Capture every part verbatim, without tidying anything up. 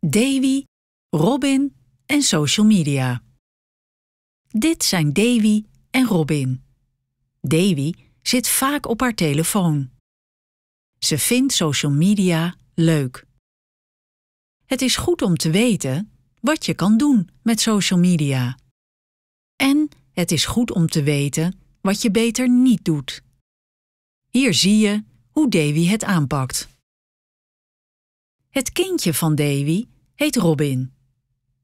Dewi, Robin en social media. Dit zijn Dewi en Robin. Dewi zit vaak op haar telefoon. Ze vindt social media leuk. Het is goed om te weten wat je kan doen met social media. En het is goed om te weten wat je beter niet doet. Hier zie je hoe Dewi het aanpakt. Het kindje van Dewi heet Robin.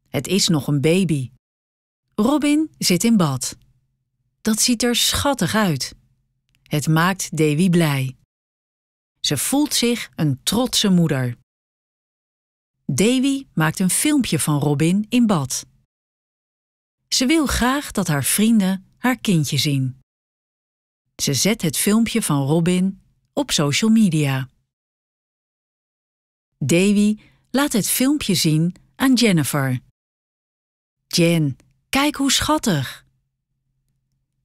Het is nog een baby. Robin zit in bad. Dat ziet er schattig uit. Het maakt Dewi blij. Ze voelt zich een trotse moeder. Dewi maakt een filmpje van Robin in bad. Ze wil graag dat haar vrienden haar kindje zien. Ze zet het filmpje van Robin op social media. Dewi laat het filmpje zien aan Jennifer. Jen, kijk hoe schattig.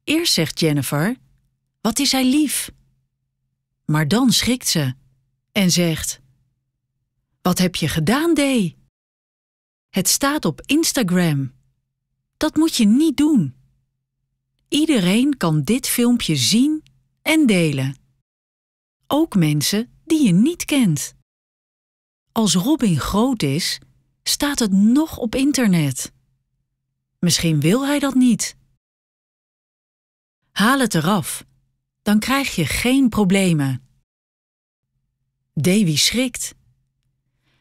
Eerst zegt Jennifer, wat is hij lief. Maar dan schrikt ze en zegt, wat heb je gedaan, Dee? Het staat op Instagram. Dat moet je niet doen. Iedereen kan dit filmpje zien en delen. Ook mensen die je niet kent. Als Robin groot is, staat het nog op internet. Misschien wil hij dat niet. Haal het eraf, dan krijg je geen problemen. Dewi schrikt.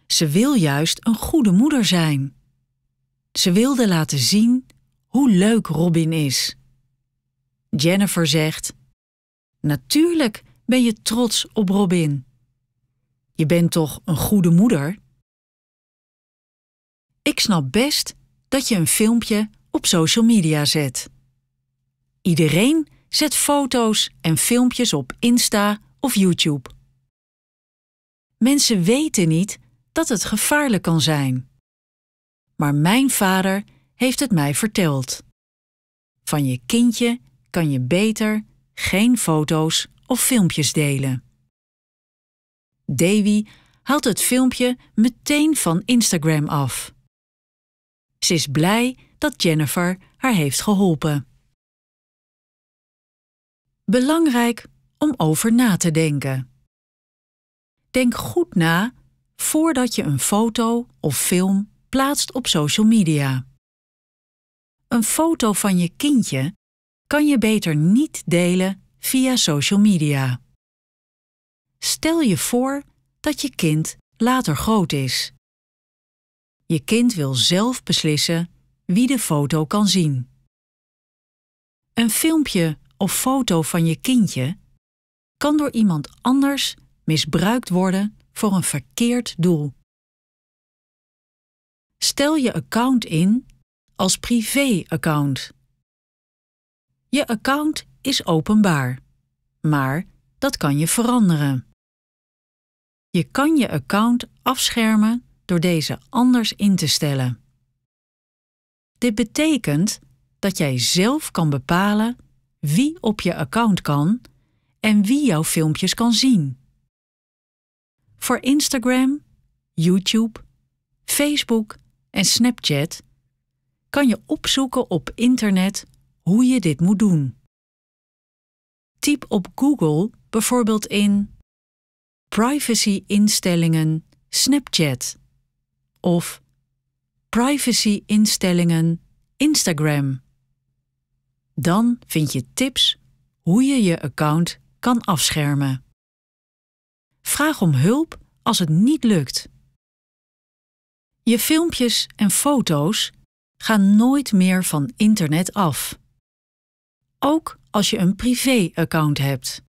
Ze wil juist een goede moeder zijn. Ze wilde laten zien hoe leuk Robin is. Jennifer zegt, natuurlijk ben je trots op Robin. Je bent toch een goede moeder? Ik snap best dat je een filmpje op social media zet. Iedereen zet foto's en filmpjes op Insta of YouTube. Mensen weten niet dat het gevaarlijk kan zijn. Maar mijn vader heeft het mij verteld. Van je kindje kan je beter geen foto's of filmpjes delen. Dewi haalt het filmpje meteen van Instagram af. Ze is blij dat Jennifer haar heeft geholpen. Belangrijk om over na te denken. Denk goed na voordat je een foto of film plaatst op social media. Een foto van je kindje kan je beter niet delen via social media. Stel je voor dat je kind later groot is. Je kind wil zelf beslissen wie de foto kan zien. Een filmpje of foto van je kindje kan door iemand anders misbruikt worden voor een verkeerd doel. Stel je account in als privé-account. Je account is openbaar, maar dat kan je veranderen. Je kan je account afschermen door deze anders in te stellen. Dit betekent dat jij zelf kan bepalen wie op je account kan en wie jouw filmpjes kan zien. Voor Instagram, YouTube, Facebook en Snapchat kan je opzoeken op internet hoe je dit moet doen. Typ op Google bijvoorbeeld in privacy-instellingen Snapchat of privacy-instellingen Instagram. Dan vind je tips hoe je je account kan afschermen. Vraag om hulp als het niet lukt. Je filmpjes en foto's gaan nooit meer van internet af. Ook als je een privé-account hebt.